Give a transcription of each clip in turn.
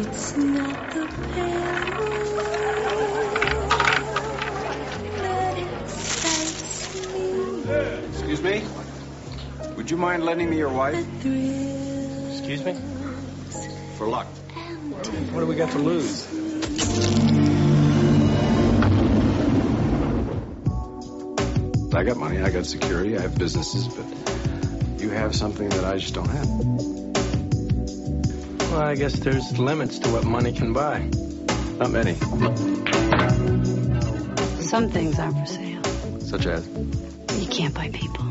It's not the pill that excites me. Excuse me? Would you mind lending me your wife? Excuse me? For luck. What do we got to lose? I got money, I got security, I have businesses, but you have something that I just don't have. Well, I guess there's limits to what money can buy. Not many. Some things aren't for sale. Such as? You can't buy people.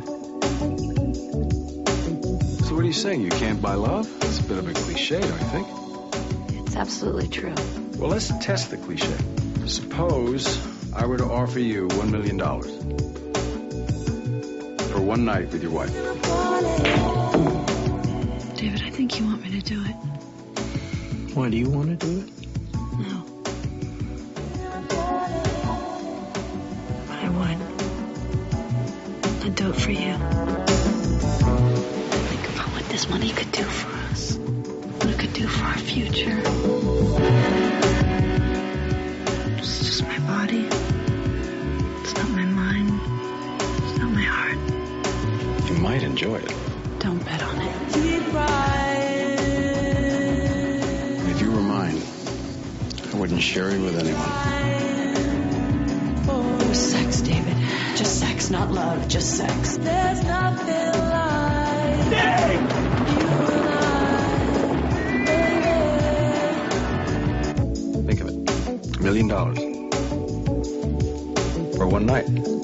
So what are you saying? You can't buy love? It's a bit of a cliche, don't you think? It's absolutely true. Well, let's test the cliche. Suppose I were to offer you $1 million for one night with your wife. David, I think you want me to do it. Why, do you want to do it? No. But I would. I'd do it for you. Think about what this money could do for us. What it could do for our future. It's just my body. It's not my mind. It's not my heart. You might enjoy it. Don't bet on it. If you were mine, I wouldn't share you with anyone. Oh, sex, David. Just sex, not love. Just sex. There's nothing like you and I, baby. Think of it. $1 million. For one night.